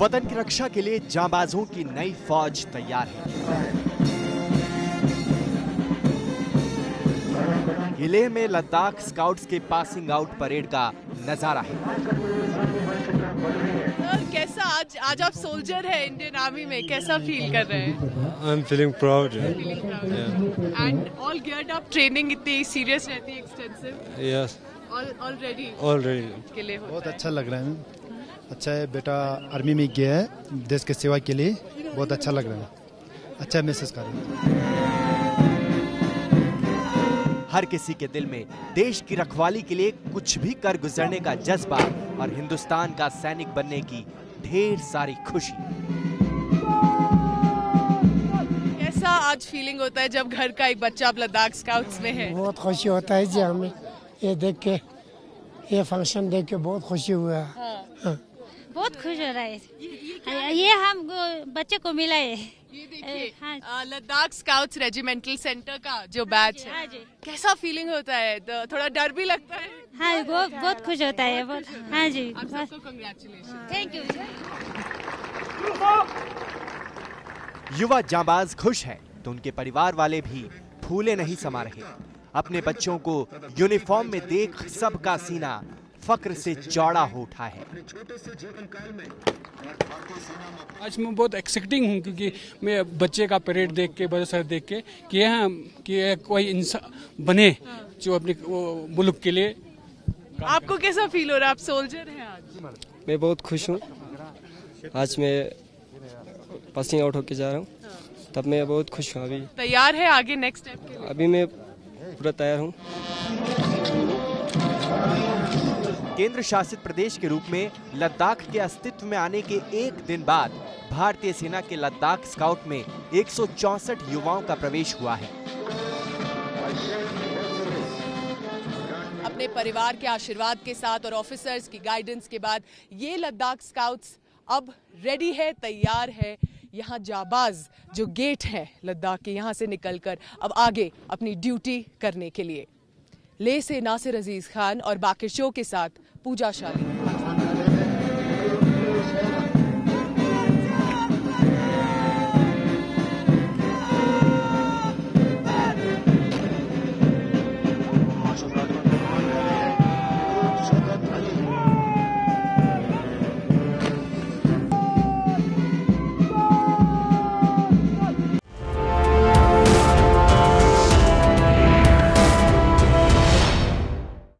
वतन की रक्षा के लिए जांबाजों की नई फौज तैयार है। किले में लद्दाख स्काउट्स के पासिंग आउट परेड का नजारा है। कैसा आज आप सोल्जर है इंडियन आर्मी में, कैसा फील कर रहे हैं? I am feeling proud and all geared up. Training इतनी सीरियस रहती है, एक्सटेंसिव? यस, ऑलरेडी किले बहुत अच्छा लग रहा है। अच्छा है, बेटा आर्मी में गया है देश की सेवा के लिए, बहुत अच्छा लग रहा है, अच्छा महसूस कर रहा है। हर किसी के दिल में देश की रखवाली के लिए कुछ भी कर गुजरने का जज्बा और हिंदुस्तान का सैनिक बनने की ढेर सारी खुशी। कैसा आज फीलिंग होता है जब घर का एक बच्चा अब लद्दाख स्काउट्स में है? बहुत खुशी होता है जी, हमें ये देख के, ये फंक्शन देख के बहुत खुशी हुआ। हाँ। बहुत खुश हो रहा है। ये हम बच्चे को मिला है। ये देखिए, हाँ। लद्दाख स्काउट्स रेजिमेंटल सेंटर का जो बैच है, कैसा फीलिंग होता है? तो थोड़ा डर भी लगता है? हाँ, बहुत खुश होता है। हाँ जी, आप सबको कांग्रेचुलेशन। Thank you. युवा जांबाज खुश हैं तो उनके परिवार वाले भी फूले नहीं समा रहे। अपने बच्चों को यूनिफॉर्म में देख सबका सीना फक्र से चौड़ा हो उठा है। आज मैं बहुत एक्साइटिंग हूँ क्योंकि मैं बच्चे का परेड देख के, बड़े सर देख के कि कोई इंसान बने जो अपने मुल्क के लिए। आपको कैसा फील हो रहा है? आप सोल्जर हैं आज। मैं बहुत खुश हूँ। आज मैं पासिंग आउट होके जा रहा हूँ, तब मैं बहुत खुश हूँ। अभी तैयार है आगे नेक्स्ट स्टेप के लिए? अभी मैं पूरा तैयार हूँ। केंद्र शासित प्रदेश के रूप में लद्दाख के अस्तित्व में आने के एक दिन बाद भारतीय सेना के लद्दाख स्काउट में 164 युवाओं का प्रवेश हुआ है। अपने परिवार के आशीर्वाद के साथ और ऑफिसर्स की गाइडेंस के बाद ये लद्दाख स्काउट्स अब रेडी है, तैयार है। यहाँ जाबाज जो गेट है लद्दाख के, यहाँ से निकलकर अब आगे अपनी ड्यूटी करने के लिए। ले से नासिर अजीज खान और बाकिर शो के साथ पूजा शाली।